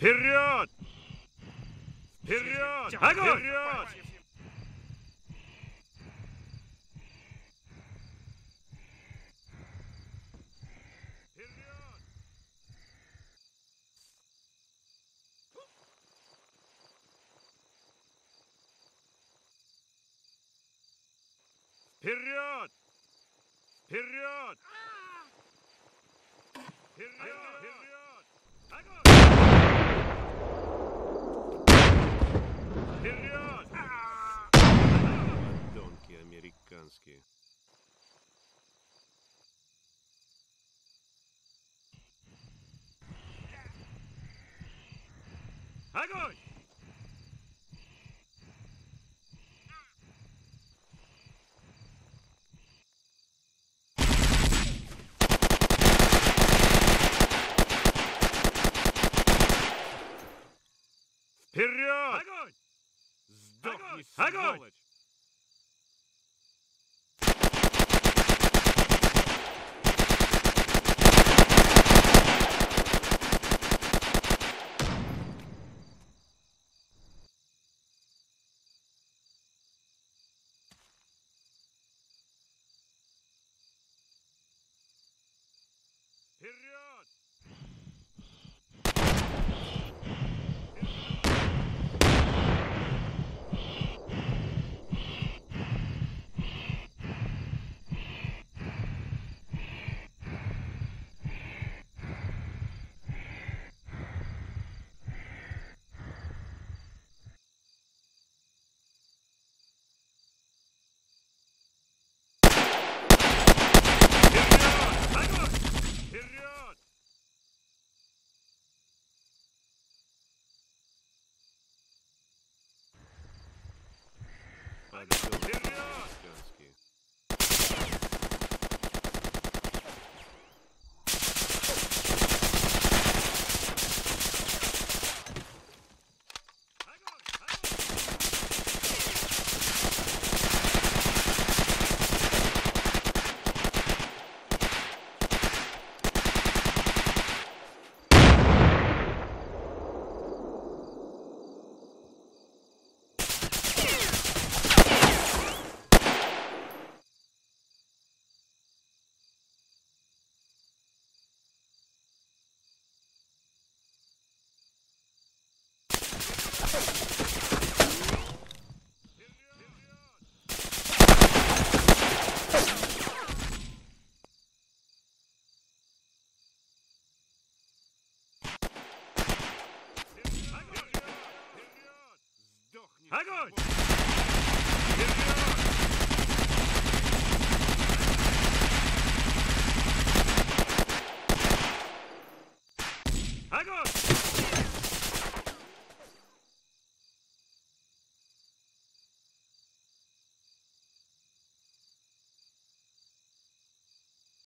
Вперед! Вперед! Огонь! Вперед! Вперед! Вперед! Вперед! Вперед! Подонки американские. Огонь! Вперед! Огонь! Сдохни, сволочь!